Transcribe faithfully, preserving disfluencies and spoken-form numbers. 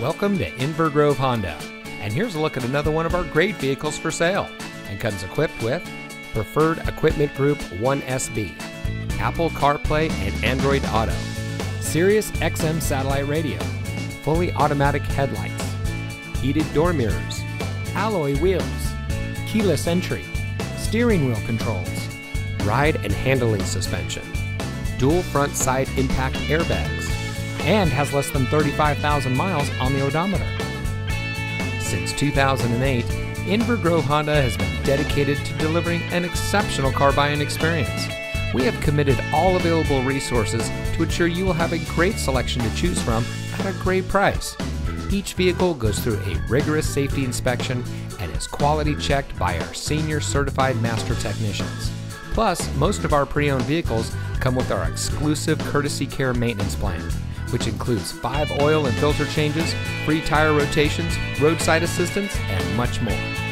Welcome to Inver Grove Honda, and here's a look at another one of our great vehicles for sale, and comes equipped with Preferred Equipment Group one S B, Apple CarPlay and Android Auto, Sirius X M satellite radio, fully automatic headlights, heated door mirrors, alloy wheels, keyless entry, steering wheel controls, ride and handling suspension, dual front side impact airbags, and has less than thirty-five thousand miles on the odometer. Since two thousand eight, Inver Grove Honda has been dedicated to delivering an exceptional car buying experience. We have committed all available resources to ensure you will have a great selection to choose from at a great price. Each vehicle goes through a rigorous safety inspection and is quality checked by our senior certified master technicians. Plus, most of our pre-owned vehicles come with our exclusive courtesy care maintenance plan, which includes five oil and filter changes, free tire rotations, roadside assistance, and much more.